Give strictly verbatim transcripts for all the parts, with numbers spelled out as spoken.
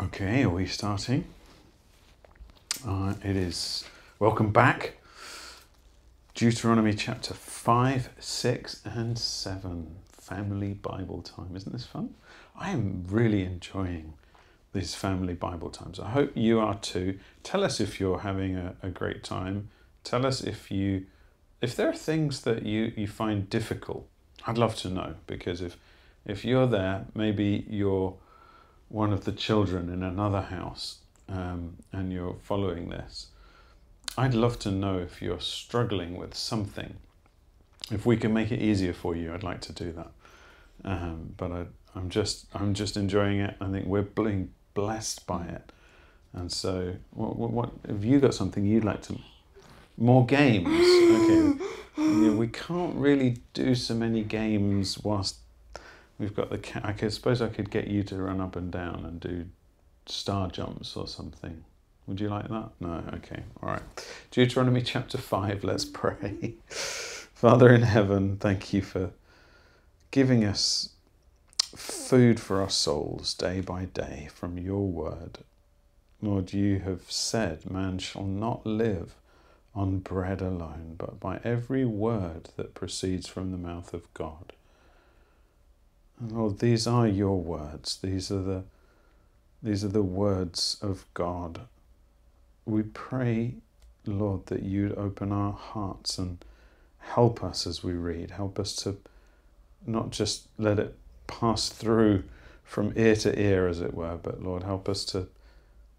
Okay, are we starting? Uh, it is, welcome back, Deuteronomy chapter five, six and seven, family Bible time. Isn't this fun? I am really enjoying these family Bible times. I hope you are too. Tell us if you're having a, a great time. Tell us if you, if there are things that you, you find difficult. I'd love to know, because if, if you're there, maybe you're one of the children in another house um, and you're following this. I'd love to know if you're struggling with something. If we can make it easier for you, I'd like to do that. Um, but I, I'm just I'm just enjoying it. I think we're being blessed by it. And so, what, what, what have you got something you'd like to? More games. Okay, you know, we can't really do so many games whilst we've got the cat. I could, suppose I could get you to run up and down and do star jumps or something. Would you like that? No? Okay. All right. Deuteronomy chapter five. Let's pray. Father in heaven, thank you for giving us food for our souls day by day from your word. Lord, you have said man shall not live on bread alone, but by every word that proceeds from the mouth of God. And Lord, these are your words. These are the, these are the words of God. We pray, Lord, that you'd open our hearts and help us as we read. Help us to not just let it pass through from ear to ear, as it were, but Lord, help us to,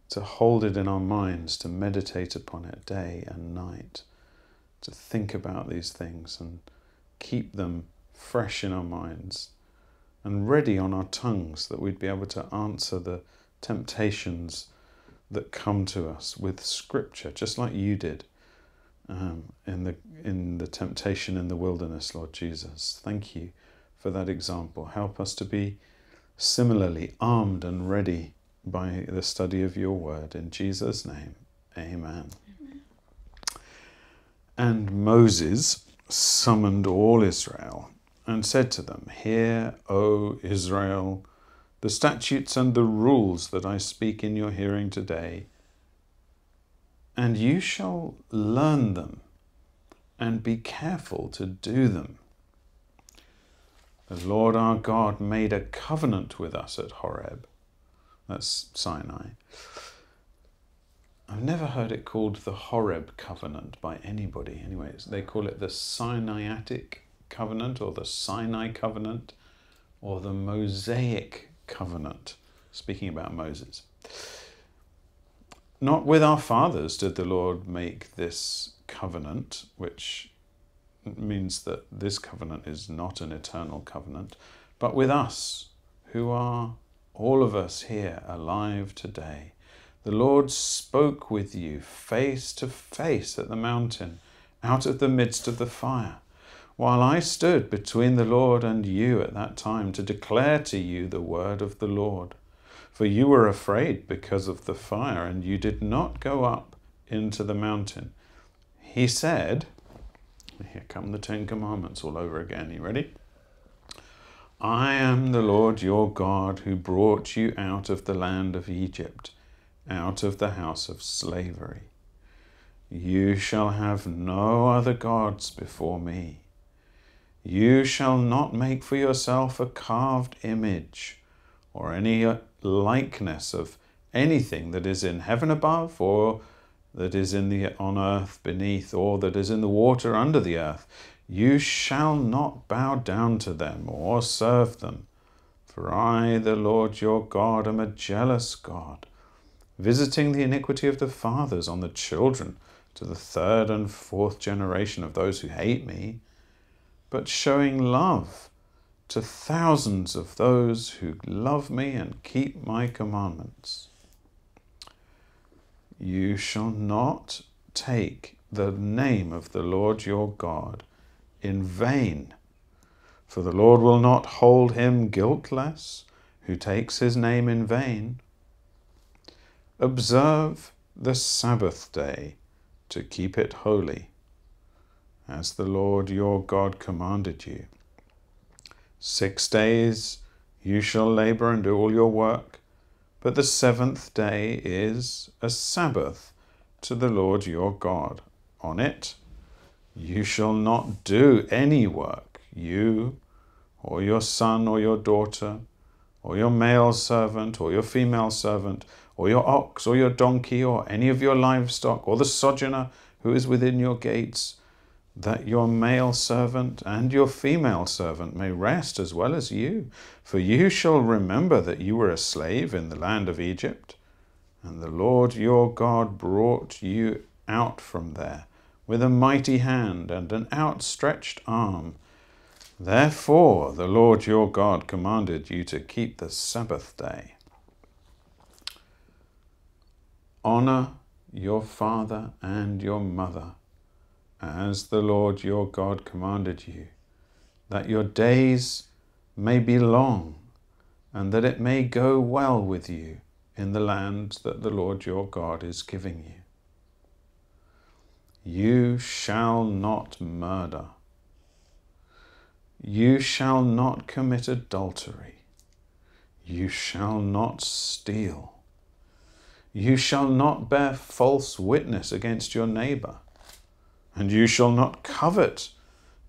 to hold it in our minds, to meditate upon it day and night, to think about these things and keep them fresh in our minds and ready on our tongues, that we'd be able to answer the temptations that come to us with Scripture, just like you did um, in the in the temptation in the wilderness, Lord Jesus. Thank you for that example. Help us to be similarly armed and ready by the study of your word. In Jesus' name, amen. Amen. And Moses summoned all Israel and said to them, "Hear, O Israel, the statutes and the rules that I speak in your hearing today, and you shall learn them and be careful to do them. The Lord our God made a covenant with us at Horeb." That's Sinai. I've never heard it called the Horeb covenant by anybody. Anyways, they call it the Sinaitic covenant, or the Sinai covenant, or the Mosaic covenant, speaking about Moses. "Not with our fathers did the Lord make this covenant," which means that this covenant is not an eternal covenant, "but with us, who are all of us here alive today. The Lord spoke with you face to face at the mountain, out of the midst of the fire, while I stood between the Lord and you at that time to declare to you the word of the Lord. For you were afraid because of the fire, and you did not go up into the mountain. He said," here come the Ten Commandments all over again, you ready? "I am the Lord your God who brought you out of the land of Egypt, out of the house of slavery. You shall have no other gods before me. You shall not make for yourself a carved image or any likeness of anything that is in heaven above, or that is in the on earth beneath, or that is in the water under the earth. You shall not bow down to them or serve them. For I, the Lord your God, am a jealous God, visiting the iniquity of the fathers on the children to the third and fourth generation of those who hate me, but showing love to thousands of those who love me and keep my commandments. You shall not take the name of the Lord your God in vain, for the Lord will not hold him guiltless who takes his name in vain. Observe the Sabbath day to keep it holy, as the Lord your God commanded you. Six days you shall labor and do all your work, But the seventh day is a Sabbath to the Lord your God. On it you shall not do any work, you or your son or your daughter, or your male servant or your female servant, or your ox or your donkey, or any of your livestock, or the sojourner who is within your gates, that your male servant and your female servant may rest as well as you. For you shall remember that you were a slave in the land of Egypt, and the Lord your God brought you out from there with a mighty hand and an outstretched arm. Therefore the Lord your God commanded you to keep the Sabbath day. Honor your father and your mother, as the Lord your God commanded you, that your days may be long, and that it may go well with you in the land that the Lord your God is giving you. You shall not murder. You shall not commit adultery. You shall not steal. You shall not bear false witness against your neighbour. And you shall not covet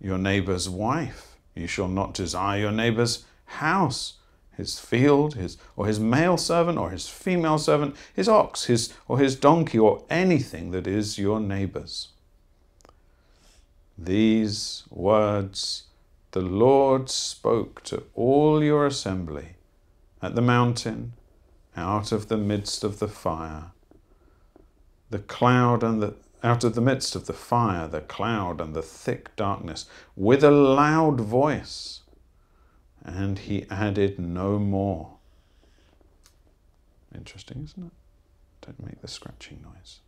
your neighbour's wife. You shall not desire your neighbour's house, his field, his or his male servant, or his female servant, his ox, his or his donkey, or anything that is your neighbour's. These words the Lord spoke to all your assembly at the mountain, out of the midst of the fire, the cloud and the Out of the midst of the fire, the cloud, and the thick darkness, with a loud voice. And he added no more. Interesting, isn't it? Don't make the scratching noise.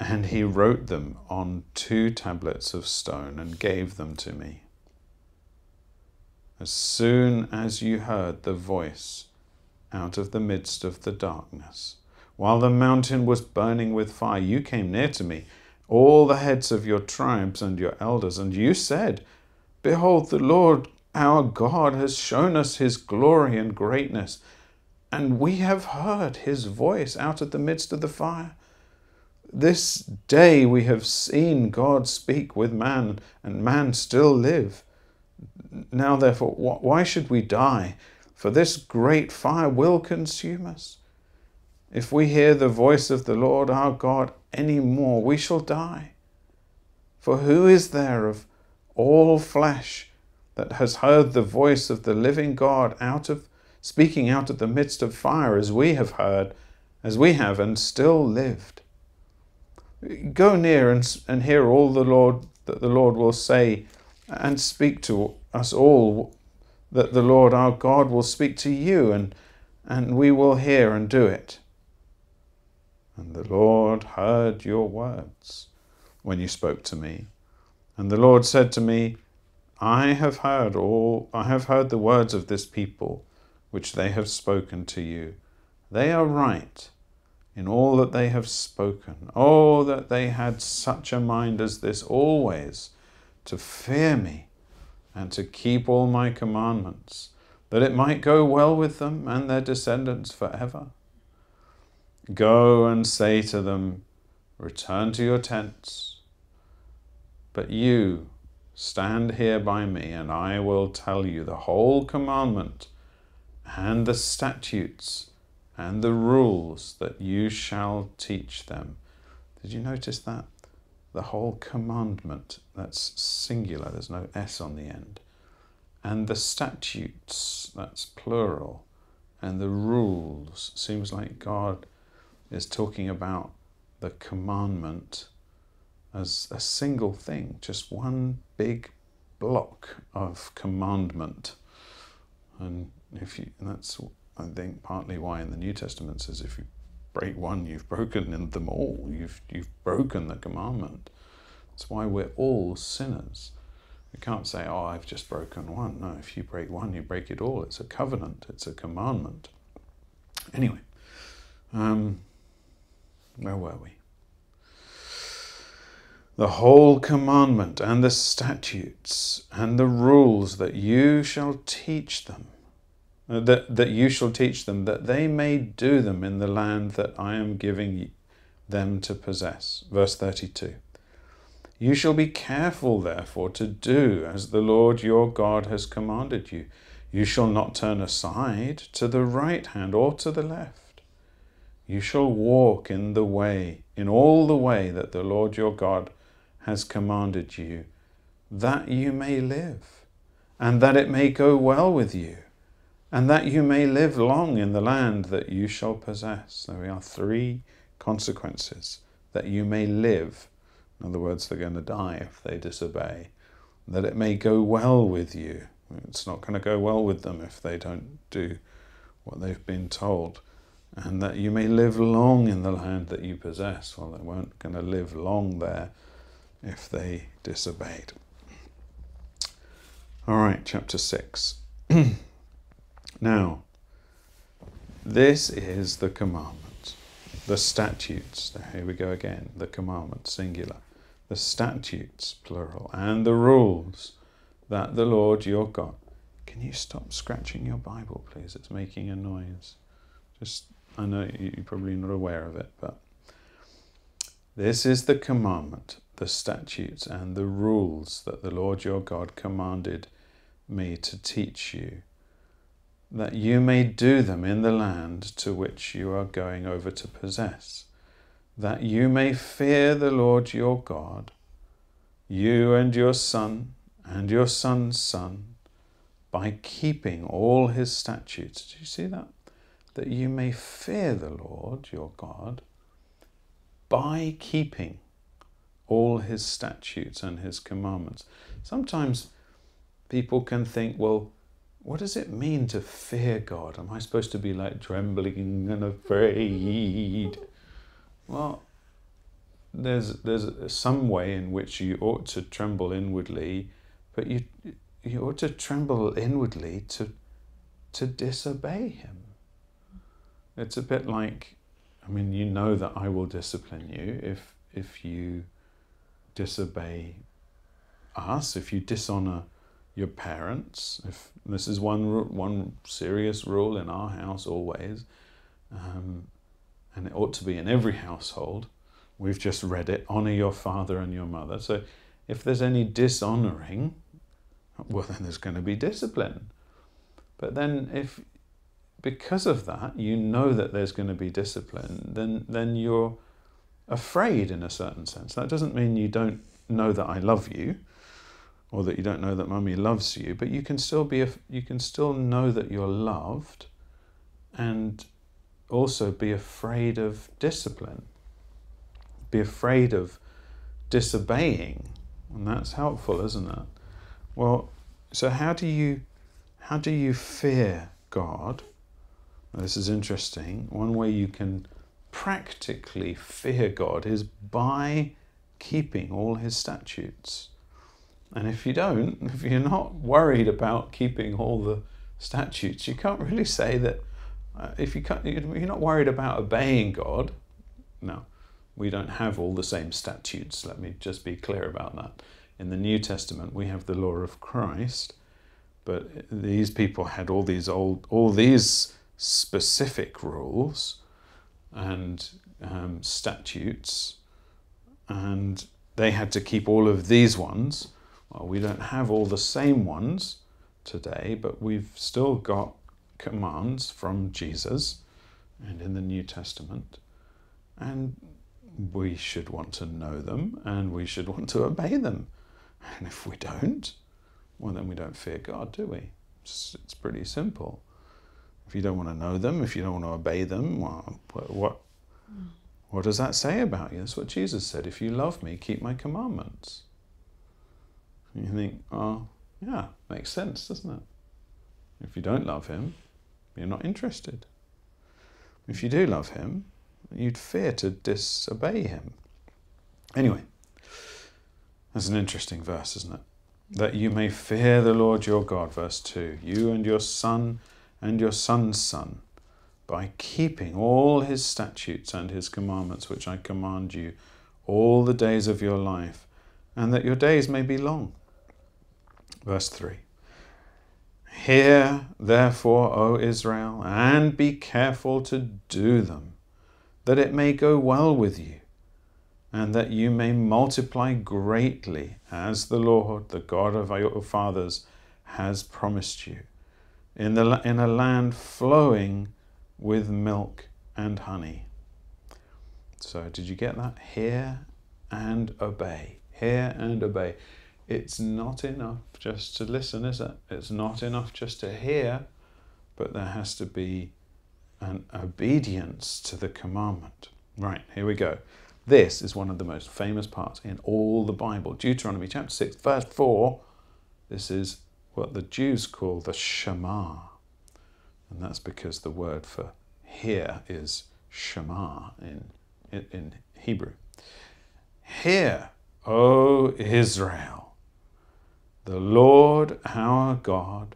And he wrote them on two tablets of stone and gave them to me. As soon as you heard the voice out of the midst of the darkness, while the mountain was burning with fire, you came near to me, all the heads of your tribes and your elders, and you said, Behold, the Lord our God has shown us his glory and greatness, and we have heard his voice out of the midst of the fire. This day we have seen God speak with man, and man still live. Now therefore, why should we die? For this great fire will consume us. If we hear the voice of the Lord our God any more, we shall die. For who is there of all flesh that has heard the voice of the living God out of speaking out of the midst of fire, as we have heard, as we have, and still lived? Go near and, and hear all the Lord that the Lord will say, and speak to us all that the Lord our God will speak to you, and, and we will hear and do it. And the Lord heard your words when you spoke to me. And the Lord said to me, I have heard all, I have heard the words of this people, which they have spoken to you. They are right in all that they have spoken. Oh, that they had such a mind as this always, to fear me and to keep all my commandments, that it might go well with them and their descendants forever. Go and say to them, Return to your tents, but you stand here by me, and I will tell you the whole commandment and the statutes and the rules that you shall teach them. Did you notice that? The whole commandment, that's singular, there's no S on the end. And the statutes, that's plural, and the rules. Seems like God is talking about the commandment as a single thing, just one big block of commandment. And if you, and that's, I think, partly why in the New Testament says, if you break one, you've broken them all. You've, you've broken the commandment. That's why we're all sinners. You can't say, oh, I've just broken one. No, if you break one, you break it all. It's a covenant. It's a commandment. Anyway, um, where were we? The whole commandment and the statutes and the rules that you shall teach them, that, that you shall teach them, that they may do them in the land that I am giving them to possess. Verse thirty-two. You shall be careful, therefore, to do as the Lord your God has commanded you. You shall not turn aside to the right hand or to the left. You shall walk in the way, in all the way that the Lord your God has commanded you, that you may live, and that it may go well with you, and that you may live long in the land that you shall possess. There are three consequences. That you may live. In other words, they're going to die if they disobey. That it may go well with you. It's not going to go well with them if they don't do what they've been told. And that you may live long in the land that you possess. Well, they weren't going to live long there if they disobeyed. All right, chapter six. Now, this is the commandment, the statutes. Now, here we go again, the commandment, singular. The statutes, plural, and the rules that the Lord your God... Can you stop scratching your Bible, please? It's making a noise. Just, I know you're probably not aware of it, but... This is the commandment, the statutes, and the rules that the Lord your God commanded me to teach you, that you may do them in the land to which you are going over to possess, that you may fear the Lord your God, you and your son and your son's son, by keeping all his statutes. Do you see that? That you may fear the Lord your God by keeping all his statutes and his commandments. Sometimes people can think, well, what does it mean to fear God? Am I supposed to be like trembling and afraid? Well, there's there's some way in which you ought to tremble inwardly, but you you ought to tremble inwardly to to disobey him. It's a bit like, I mean, you know that I will discipline you if if you disobey us, if you dishonor your parents. If this is one one serious rule in our house always, um, and it ought to be in every household. We've just read it: honor your father and your mother. So, if there's any dishonoring, well, then there's going to be discipline. But then, if because of that you know that there's going to be discipline, then then you're afraid in a certain sense. That doesn't mean you don't know that I love you, or that you don't know that mummy loves you, but you can still be a, you can still know that you're loved and also be afraid of discipline, be afraid of disobeying, and that's helpful, isn't it? Well, so how do you how do you fear God? Now, this is interesting. One way you can practically fear God is by keeping all his statutes. And if you don't, if you're not worried about keeping all the statutes, you can't really say that. Uh, if you can't, you're not worried about obeying God. No, we don't have all the same statutes. Let me just be clear about that. In the New Testament, we have the law of Christ, but these people had all these old, all these specific rules and um, statutes, and they had to keep all of these ones. Well, we don't have all the same ones today, but we've still got commands from Jesus and in the New Testament, and we should want to know them and we should want to obey them. And if we don't, well, then we don't fear God, do we? It's, it's pretty simple. If you don't want to know them, if you don't want to obey them, well, what, what does that say about you? That's what Jesus said. If you love me, keep my commandments. You think, oh, yeah, makes sense, doesn't it? If you don't love him, you're not interested. If you do love him, you'd fear to disobey him. Anyway, that's an interesting verse, isn't it? That you may fear the Lord your God, verse two, you and your son and your son's son, by keeping all his statutes and his commandments, which I command you all the days of your life, and that your days may be long. Verse three, Hear therefore, O Israel, and be careful to do them, that it may go well with you, and that you may multiply greatly, as the Lord, the God of your fathers, has promised you, in, the, in a land flowing with milk and honey. So did you get that? Hear and obey. Hear and obey. It's not enough just to listen, is it? It's not enough just to hear, but there has to be an obedience to the commandment. Right, here we go. This is one of the most famous parts in all the Bible. Deuteronomy chapter six, verse four. This is what the Jews call the Shema. And that's because the word for hear is Shema in, in Hebrew. Hear, O Israel, the Lord our God,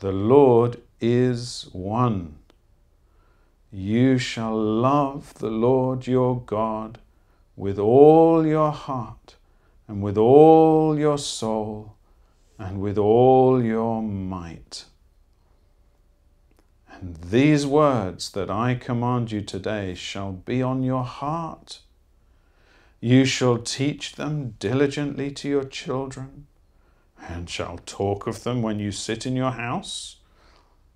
the Lord is one. You shall love the Lord your God with all your heart and with all your soul and with all your might. And these words that I command you today shall be on your heart. You shall teach them diligently to your children, and shall talk of them when you sit in your house,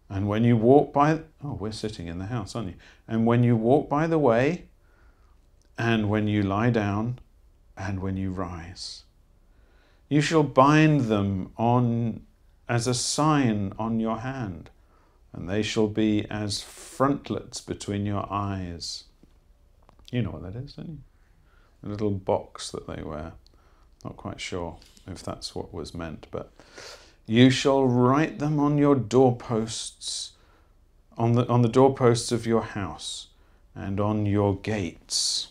and when you walk by... Oh, we're sitting in the house, aren't you? And when you walk by the way, and when you lie down, and when you rise. You shall bind them on as a sign on your hand, and they shall be as frontlets between your eyes. You know what that is, don't you? A little box that they wear. Not quite sure if that's what was meant, but you shall write them on your doorposts, on the, on the doorposts of your house, and on your gates.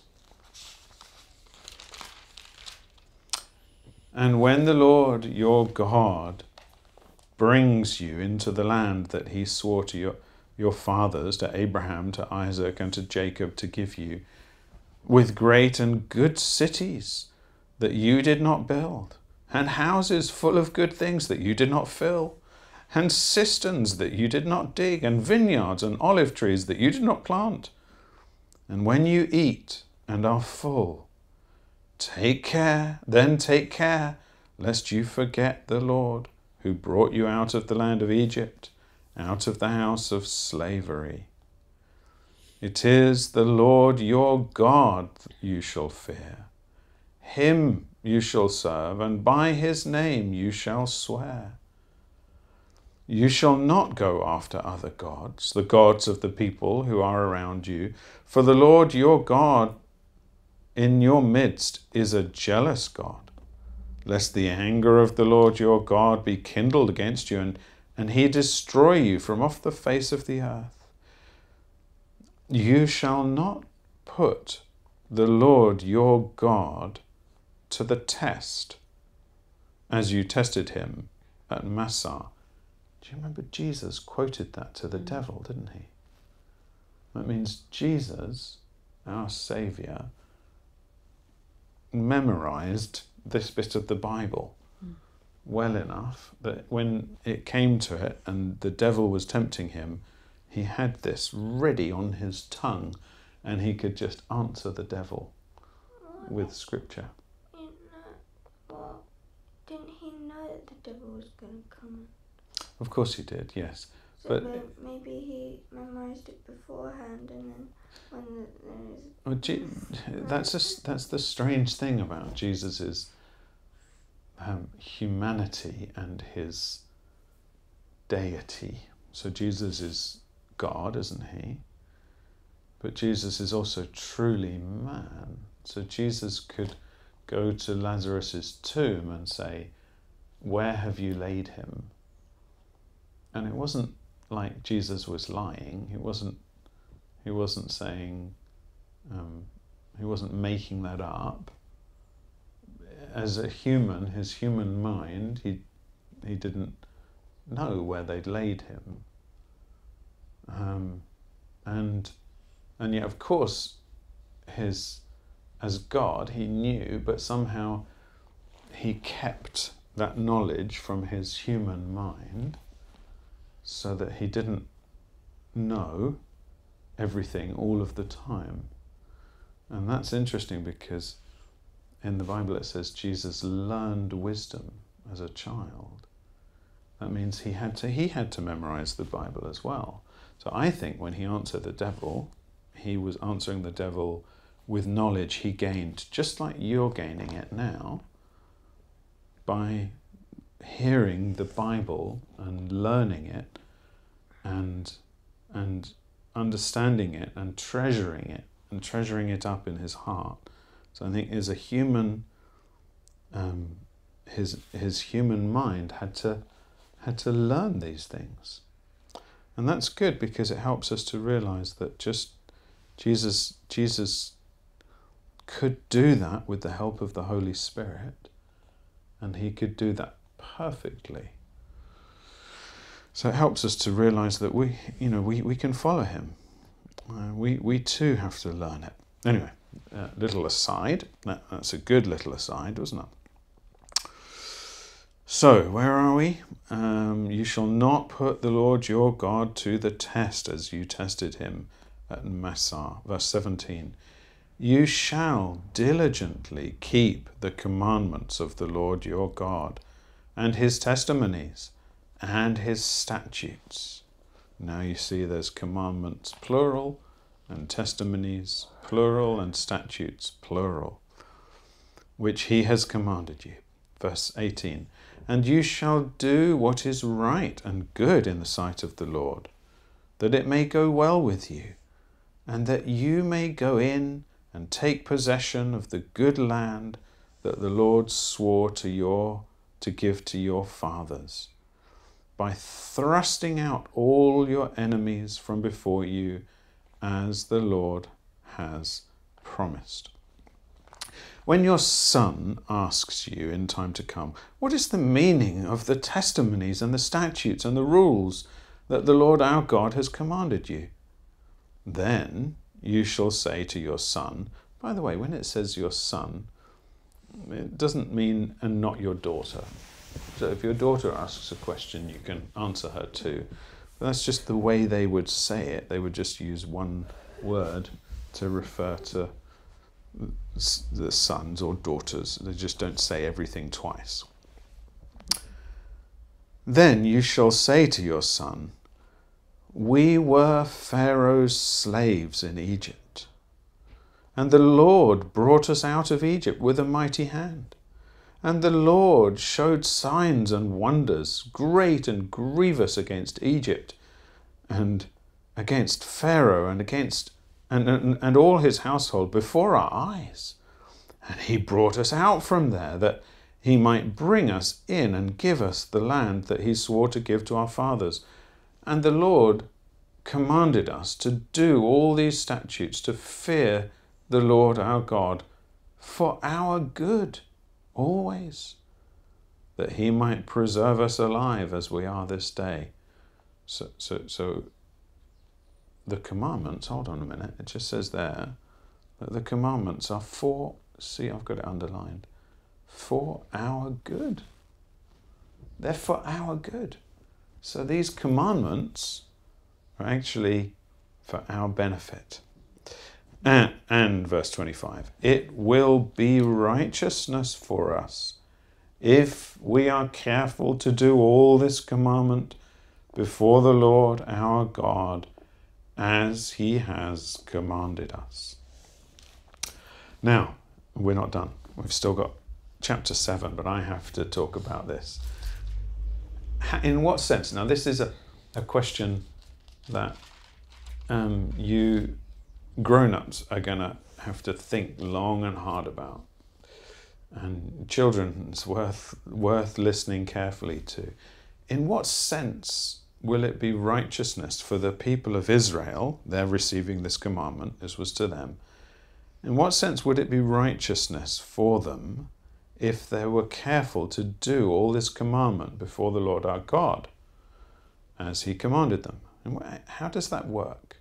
And when the Lord your God brings you into the land that he swore to your, your fathers, to Abraham, to Isaac, and to Jacob to give you, with great and good cities that you did not build, and houses full of good things that you did not fill, and cisterns that you did not dig, and vineyards and olive trees that you did not plant. And when you eat and are full, take care, then take care, lest you forget the Lord, who brought you out of the land of Egypt, out of the house of slavery. It is the Lord your God you shall fear. Him you shall serve, and by his name you shall swear. You shall not go after other gods, the gods of the people who are around you, for the Lord your God in your midst is a jealous God, lest the anger of the Lord your God be kindled against you, and, and he destroy you from off the face of the earth. You shall not put the Lord your God to the test, as you tested him at Massah. Do you remember Jesus quoted that to the devil, didn't he? That means Jesus, our Saviour, memorised this bit of the Bible well enough that when it came to it and the devil was tempting him, he had this ready on his tongue, and he could just answer the devil with scripture. Didn't, well, didn't he know that the devil was going to come? Of course he did, yes. So but may, maybe he memorised it beforehand, and then when the, there is... Well, that's, a, that's the strange thing about Jesus's um, humanity and his deity. So Jesus is God, isn't he? But Jesus is also truly man. So Jesus could go to Lazarus's tomb and say, where have you laid him? And it wasn't like Jesus was lying. He wasn't, he wasn't saying, um, he wasn't making that up. As a human, his human mind, he, he didn't know where they'd laid him. Um, and... And yet, of course, his, as God, he knew, but somehow he kept that knowledge from his human mind so that he didn't know everything all of the time. And that's interesting, because in the Bible it says Jesus learned wisdom as a child. That means he had to, he had to memorize the Bible as well. So I think when he answered the devil, he was answering the devil with knowledge he gained, just like you're gaining it now, by hearing the Bible and learning it and, and understanding it and treasuring it and treasuring it up in his heart. So I think as a human, um, his, his human mind had to, had to learn these things. And that's good, because it helps us to realize that just Jesus, Jesus could do that with the help of the Holy Spirit, and he could do that perfectly. So it helps us to realize that we, you know, we, we can follow him. Uh, we, we too have to learn it. Anyway, uh, little aside. That, that's a good little aside, wasn't it? So, where are we? Um, you shall not put the Lord your God to the test as you tested him at Massah. Verse seventeen. You shall diligently keep the commandments of the Lord your God, and his testimonies, and his statutes. Now you see there's commandments plural, and testimonies plural, and statutes plural, which he has commanded you. Verse eighteen. And you shall do what is right and good in the sight of the Lord, that it may go well with you, and that you may go in and take possession of the good land that the Lord swore to your to give to your fathers, by thrusting out all your enemies from before you, as the Lord has promised. When your son asks you in time to come, what is the meaning of the testimonies and the statutes and the rules that the Lord our God has commanded you? Then you shall say to your son, by the way, when it says your son, it doesn't mean and not your daughter. So if your daughter asks a question, you can answer her too. But that's just the way they would say it. They would just use one word to refer to the sons or daughters. They just don't say everything twice. Then you shall say to your son, we were Pharaoh's slaves in Egypt, and the Lord brought us out of Egypt with a mighty hand. And the Lord showed signs and wonders, great and grievous, against Egypt, and against Pharaoh, and against and, and, and all his household before our eyes. And he brought us out from there, that he might bring us in and give us the land that he swore to give to our fathers. And the Lord commanded us to do all these statutes, to fear the Lord our God for our good, always, that he might preserve us alive as we are this day. So, so, so the commandments, hold on a minute, it just says there that the commandments are for, see, I've got it underlined, for our good. They're for our good. So these commandments are actually for our benefit. And, and verse twenty-five, it will be righteousness for us if we are careful to do all this commandment before the Lord our God, as he has commanded us. Now, we're not done. We've still got chapter seven, but I have to talk about this. In what sense? Now, this is a, a question that um, you... grown-ups are going to have to think long and hard about, and children, it's worth, worth listening carefully to. In what sense will it be righteousness for the people of Israel? They're receiving this commandment, this was to them. In what sense would it be righteousness for them if they were careful to do all this commandment before the Lord our God, as he commanded them? And how does that work?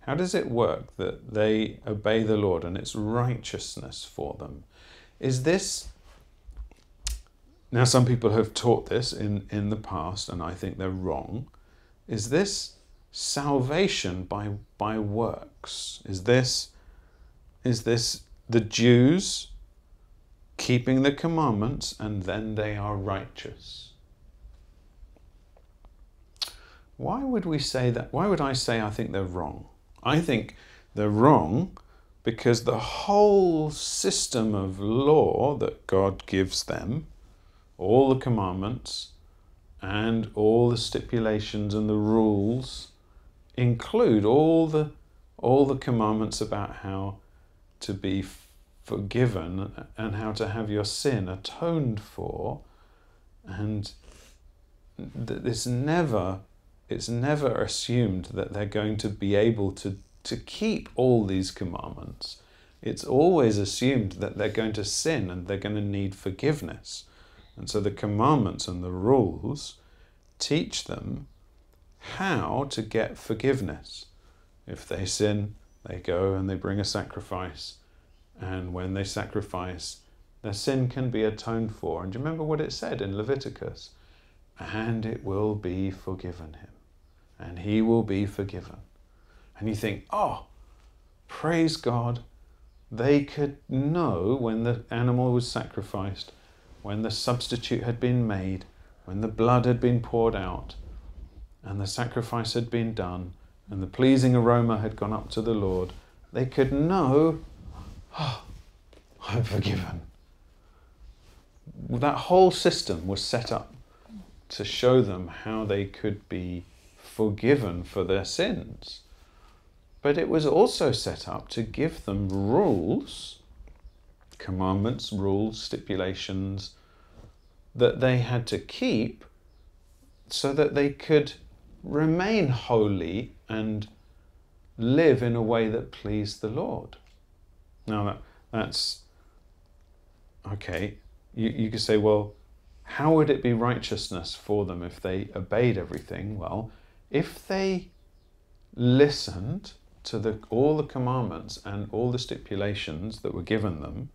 How does it work that they obey the Lord and it's righteousness for them? Is this... Now, some people have taught this in, in the past, and I think they're wrong. Is this salvation by, by works? Is this, is this the Jews keeping the commandments and then they are righteous? Why would we say that? Why would I say I think they're wrong? I think they're wrong because the whole system of law that God gives them, all the commandments and all the stipulations and the rules, include all the all the commandments about how to be forgiven and how to have your sin atoned for, and it's never it's never assumed that they're going to be able to to keep all these commandments. It's always assumed that they're going to sin and they're going to need forgiveness. And so the commandments and the rules teach them how to get forgiveness. If they sin, they go and they bring a sacrifice. And when they sacrifice, their sin can be atoned for. And do you remember what it said in Leviticus? And it will be forgiven him. And he will be forgiven. And you think, oh, praise God, they could know when the animal was sacrificed, when the substitute had been made, when the blood had been poured out, and the sacrifice had been done, and the pleasing aroma had gone up to the Lord, they could know, oh, I'm forgiven. That whole system was set up to show them how they could be forgiven for their sins. But it was also set up to give them rules, commandments, rules, stipulations that they had to keep so that they could remain holy and live in a way that pleased the Lord. Now that, that's, okay, you, you could say, well, how would it be righteousness for them if they obeyed everything? Well, if they listened to the, all the commandments and all the stipulations that were given them,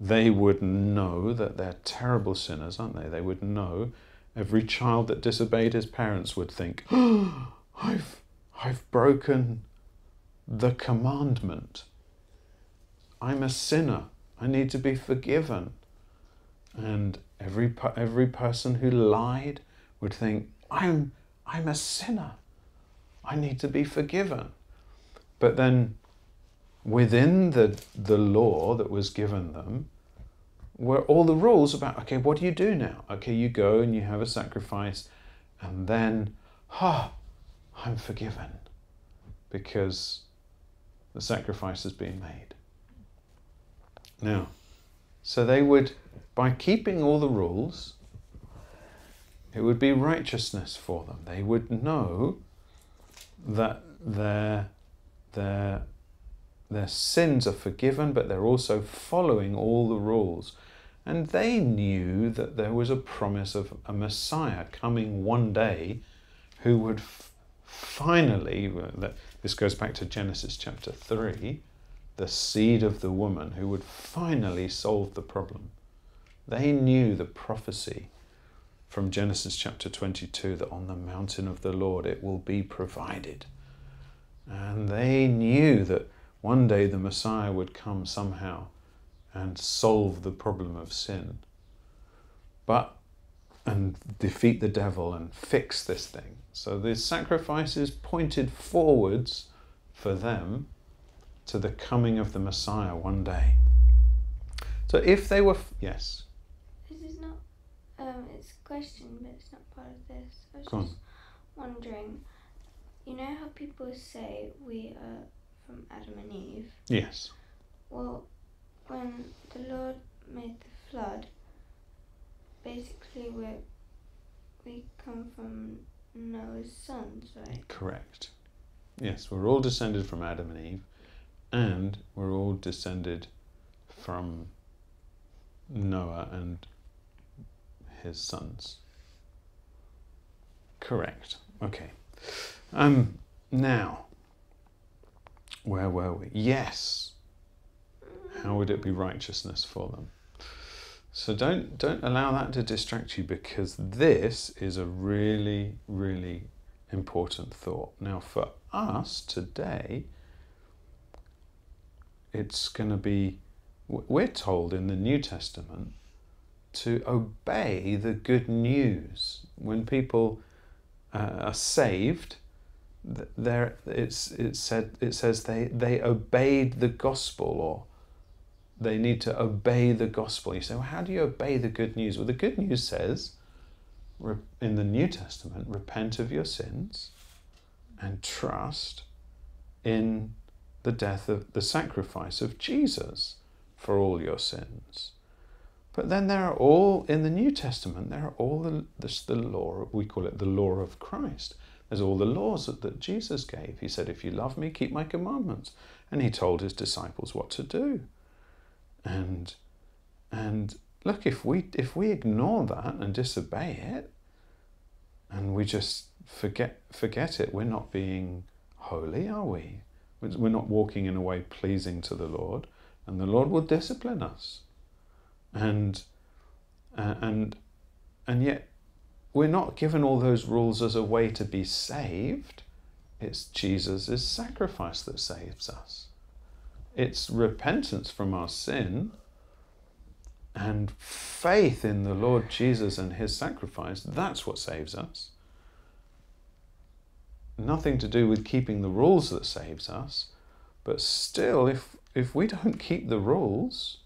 they would know that they're terrible sinners, aren't they? They would know. Every child that disobeyed his parents would think, oh, I've, I've broken the commandment. I'm a sinner. I need to be forgiven. And every, every person who lied would think, I'm, I'm a sinner. I need to be forgiven. But then within the, the law that was given them were all the rules about, okay, what do you do now? Okay, you go and you have a sacrifice, and then, ha, oh, I'm forgiven because the sacrifice has been made. Now, so they would, by keeping all the rules, it would be righteousness for them. They would know that their Their, their sins are forgiven, but they're also following all the rules. And they knew that there was a promise of a Messiah coming one day who would f finally, this goes back to Genesis chapter three, the seed of the woman, who would finally solve the problem. They knew the prophecy from Genesis chapter twenty-two that on the mountain of the Lord it will be provided. And they knew that one day the Messiah would come somehow and solve the problem of sin, but and defeat the devil and fix this thing. So the sacrifices pointed forwards for them to the coming of the Messiah one day. So if they were, f yes? This is not, um, it's a question, but it's not part of this. I was Go just on. wondering... You know how people say we are from Adam and Eve? Yes. Well, when the Lord made the flood, basically we we come from Noah's sons, right? Correct. Yes, we're all descended from Adam and Eve, and we're all descended from Noah and his sons. Correct. Okay. Um, now, where were we? Yes. How would it be righteousness for them? So don't, don't allow that to distract you, because this is a really, really important important thought. Now for us today, it's going to be, we're told in the New Testament to obey the good news. When people uh, are saved, there it's it said it says they they obeyed the gospel, or they need to obey the gospel. You say, well, how do you obey the good news? Well, the good news says in the New Testament, repent of your sins and trust in the death of the sacrifice of Jesus for all your sins. But then there are all, in the New Testament, there are all the, this, the law, we call it the law of Christ. There's all the laws that, that Jesus gave. He said, if you love me, keep my commandments. And he told his disciples what to do. And, and look, if we, if we ignore that and disobey it, and we just forget, forget it, we're not being holy, are we? We're not walking in a way pleasing to the Lord, and the Lord will discipline us. And, uh, and, and yet we're not given all those rules as a way to be saved. It's Jesus' sacrifice that saves us. It's repentance from our sin and faith in the Lord Jesus and his sacrifice. That's what saves us. Nothing to do with keeping the rules that saves us. But still, if, if we don't keep the rules,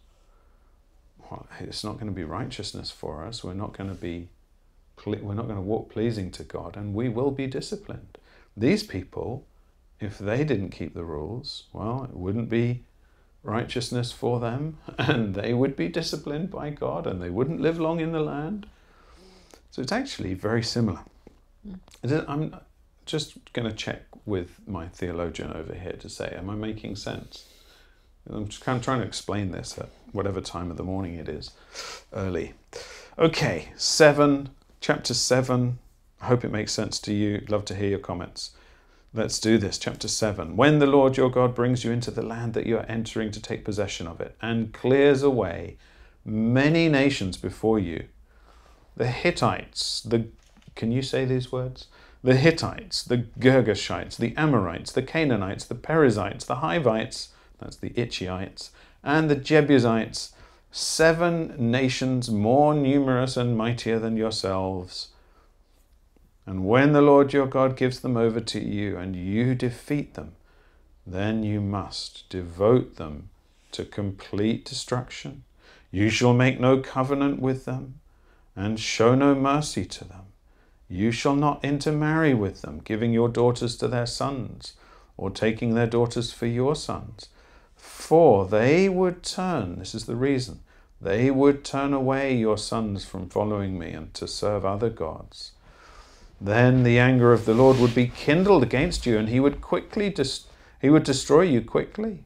well, it's not going to be righteousness for us. We're not going to be, we're not going to walk pleasing to God, and we will be disciplined. These people, if they didn't keep the rules, well, it wouldn't be righteousness for them, and they would be disciplined by God, and they wouldn't live long in the land. So it's actually very similar. I'm just going to check with my theologian over here to say, am I making sense? I'm just kind of trying to explain this at whatever time of the morning it is, early. Okay, seven, chapter seven. I hope it makes sense to you. Love to hear your comments. Let's do this. Chapter seven. When the Lord your God brings you into the land that you are entering to take possession of it, and clears away many nations before you, the Hittites, the, can you say these words? The Hittites, the Girgashites, the Amorites, the Canaanites, the Perizzites, the Hivites, that's the Hittites, and the Jebusites, seven nations more numerous and mightier than yourselves. And when the Lord your God gives them over to you and you defeat them, then you must devote them to complete destruction. You shall make no covenant with them and show no mercy to them. You shall not intermarry with them, giving your daughters to their sons or taking their daughters for your sons. For they would turn, this is the reason, they would turn away your sons from following me and to serve other gods. Then the anger of the Lord would be kindled against you, and he would quickly dis he would destroy you quickly.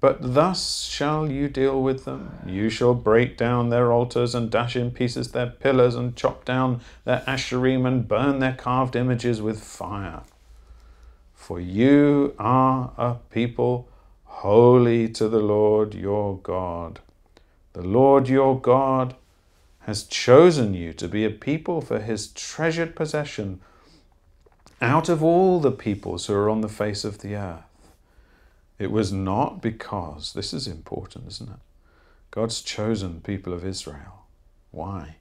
But thus shall you deal with them. You shall break down their altars and dash in pieces their pillars and chop down their asherim and burn their carved images with fire. For you are a people holy to the Lord your God. The Lord your God has chosen you to be a people for his treasured possession out of all the peoples who are on the face of the earth. It was not because, this is important, isn't it? God's chosen people of Israel. Why?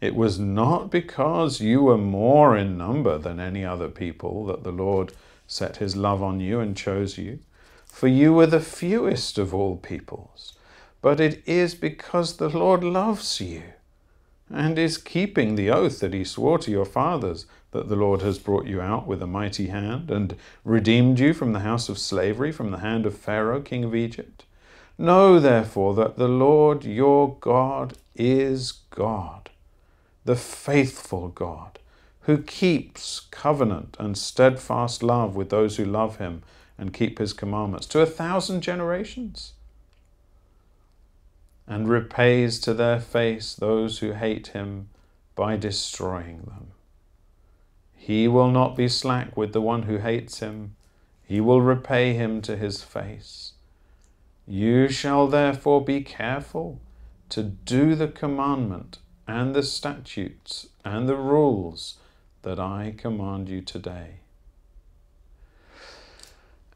It was not because you were more in number than any other people that the Lord set his love on you and chose you. For you were the fewest of all peoples, but it is because the Lord loves you and is keeping the oath that he swore to your fathers, that the Lord has brought you out with a mighty hand and redeemed you from the house of slavery, from the hand of Pharaoh, king of Egypt. Know therefore that the Lord your God is God, the faithful God, who keeps covenant and steadfast love with those who love him and keep his commandments to a thousand generations, and repays to their face those who hate him by destroying them. He will not be slack with the one who hates him. He will repay him to his face. You shall therefore be careful to do the commandment and the statutes and the rules that I command you today.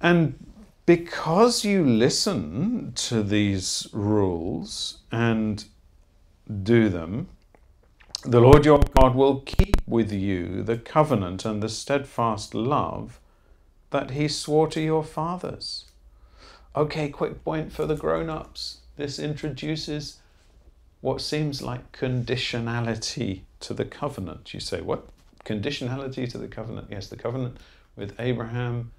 And because you listen to these rules and do them, the Lord your God will keep with you the covenant and the steadfast love that he swore to your fathers. Okay, quick point for the grown-ups. This introduces what seems like conditionality to the covenant. You say, what? Conditionality to the covenant? Yes, the covenant with Abraham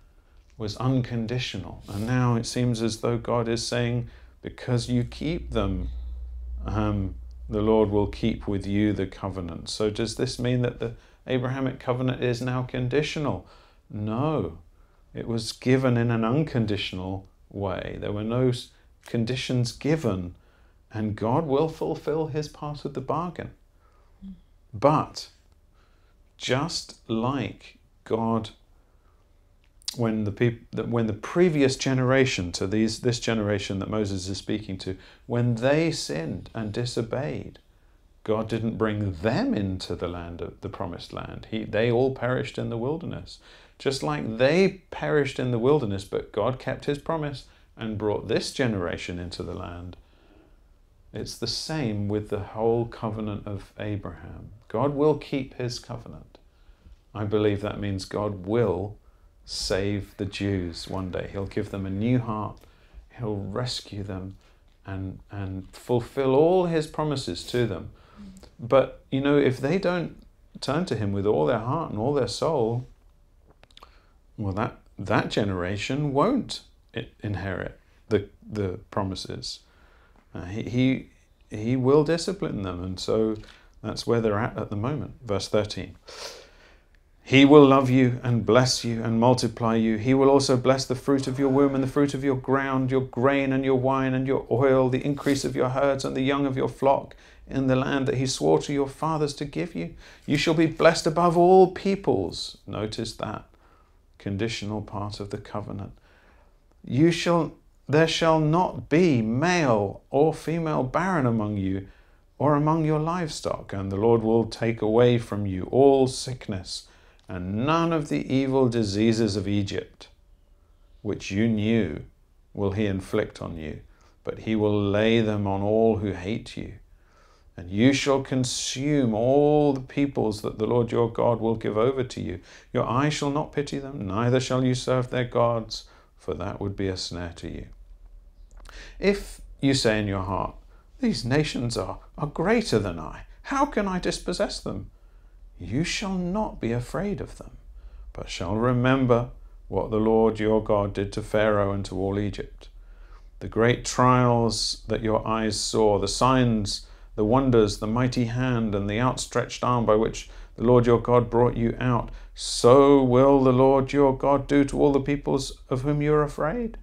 was unconditional. And now it seems as though God is saying, because you keep them, um, the Lord will keep with you the covenant. So does this mean that the Abrahamic covenant is now conditional? No, it was given in an unconditional way. There were no conditions given, and God will fulfill his part of the bargain. But just like God, when the people, when the previous generation to these, this generation that Moses is speaking to, when they sinned and disobeyed, God didn't bring them into the land of the promised land. He, they all perished in the wilderness. Just like they perished in the wilderness, but God kept his promise and brought this generation into the land. It's the same with the whole covenant of Abraham. God will keep his covenant. I believe that means God will save the Jews one day. He'll give them a new heart. He'll rescue them and, and fulfill all his promises to them. But, you know, if they don't turn to him with all their heart and all their soul, well, that, that generation won't inherit the, the promises. Uh, he, he, he will discipline them, and so that's where they're at at the moment. Verse thirteen. He will love you and bless you and multiply you. He will also bless the fruit of your womb and the fruit of your ground, your grain and your wine and your oil, the increase of your herds and the young of your flock in the land that he swore to your fathers to give you. You shall be blessed above all peoples. Notice that conditional part of the covenant. You shall... There shall not be male or female barren among you or among your livestock, and the Lord will take away from you all sickness and none of the evil diseases of Egypt, which you knew, will he inflict on you, but he will lay them on all who hate you. And you shall consume all the peoples that the Lord your God will give over to you. Your eye shall not pity them, neither shall you serve their gods, for that would be a snare to you. If you say in your heart, these nations are, are greater than I, how can I dispossess them? You shall not be afraid of them, but shall remember what the Lord your God did to Pharaoh and to all Egypt, the great trials that your eyes saw, the signs, the wonders, the mighty hand and the outstretched arm by which the Lord your God brought you out. So will the Lord your God do to all the peoples of whom you are afraid.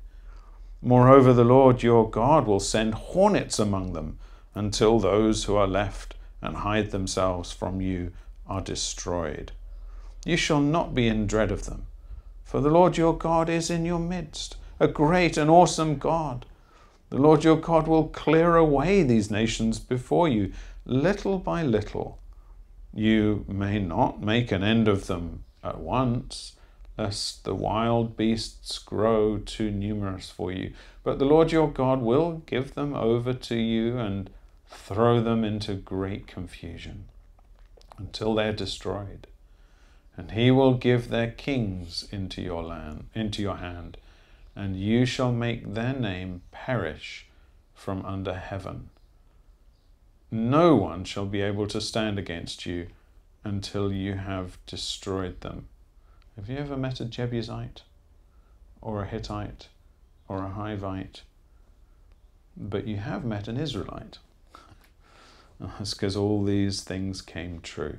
Moreover, the Lord your God will send hornets among them until those who are left and hide themselves from you are destroyed. You shall not be in dread of them, for the Lord your God is in your midst, a great and awesome God. The Lord your God will clear away these nations before you, little by little. You may not make an end of them at once, lest the wild beasts grow too numerous for you. But the Lord your God will give them over to you and throw them into great confusion until they're destroyed. And he will give their kings into your land, into your hand, and you shall make their name perish from under heaven. No one shall be able to stand against you until you have destroyed them. Have you ever met a Jebusite or a Hittite or a Hivite? But you have met an Israelite. That's because all these things came true.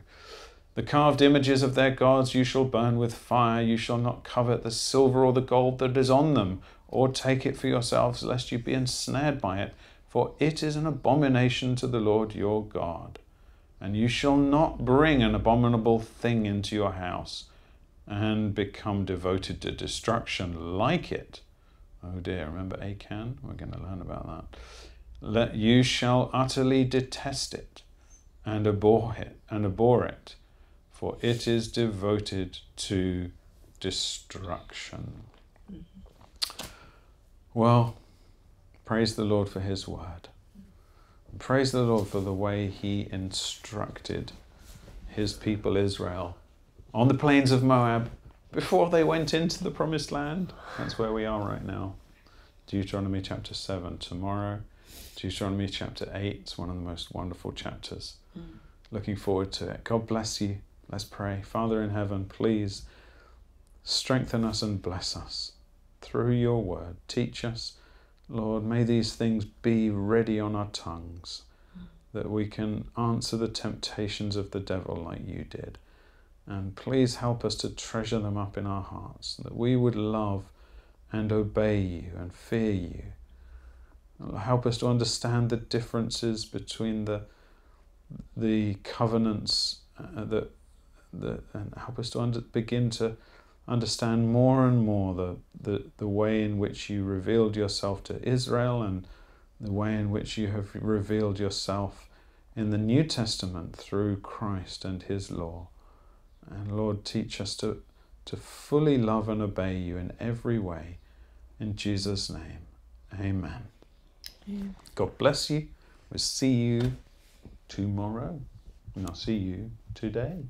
The carved images of their gods you shall burn with fire. You shall not covet the silver or the gold that is on them, or take it for yourselves, lest you be ensnared by it. For it is an abomination to the Lord your God. And you shall not bring an abominable thing into your house and become devoted to destruction like it. Oh dear, remember Achan? We're going to learn about that. Let, you shall utterly detest it and abhor it, and abhor it. for it is devoted to destruction. Well, praise the Lord for his word. Praise the Lord for the way he instructed his people Israel on the plains of Moab before they went into the promised land. That's where we are right now. Deuteronomy chapter seven tomorrow. Deuteronomy chapter eight. It's one of the most wonderful chapters. Mm. Looking forward to it. God bless you. Let's pray. Father in heaven, please strengthen us and bless us through your word. Teach us. Lord, may these things be ready on our tongues, that we can answer the temptations of the devil like you did. And please help us to treasure them up in our hearts, that we would love and obey you and fear you. Help us to understand the differences between the, the covenants, uh, that, that, and help us to under, begin to understand more and more the, the, the way in which you revealed yourself to Israel and the way in which you have revealed yourself in the New Testament through Christ and his law. And Lord, teach us to, to fully love and obey you in every way. In Jesus' name, amen. Yeah. God bless you. We'll see you tomorrow. And I'll see you today.